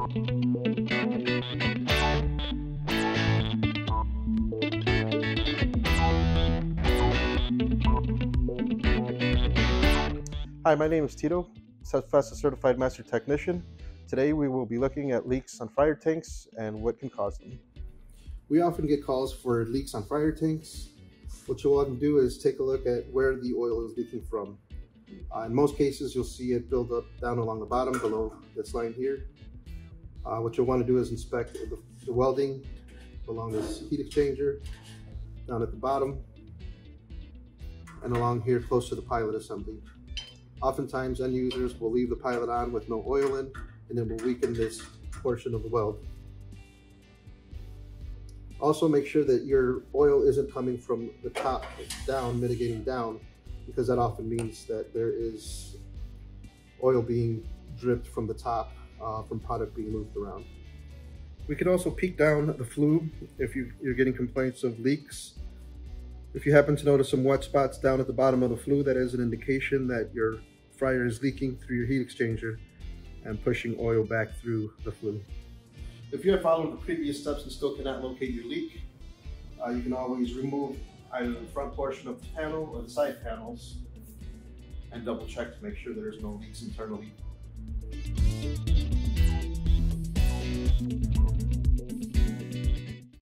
Hi, my name is Tito, CFESA Certified Master Technician. Today we will be looking at leaks on fire tanks and what can cause them. We often get calls for leaks on fire tanks. What you'll often do is take a look at where the oil is leaking from. In most cases, you'll see it build up down along the bottom below this line here. What you'll want to do is inspect the welding along this heat exchanger, down at the bottom, and along here close to the pilot assembly. Oftentimes, end users will leave the pilot on with no oil in, and it will weaken this portion of the weld. Also, make sure that your oil isn't coming from the top down, mitigating down, because that often means that there is oil being dripped from the top from product being moved around. We could also peek down the flue if you're getting complaints of leaks. If you happen to notice some wet spots down at the bottom of the flue, that is an indication that your fryer is leaking through your heat exchanger and pushing oil back through the flue. If you have followed the previous steps and still cannot locate your leak, you can always remove either the front portion of the panel or the side panels and double check to make sure there's no leaks internally.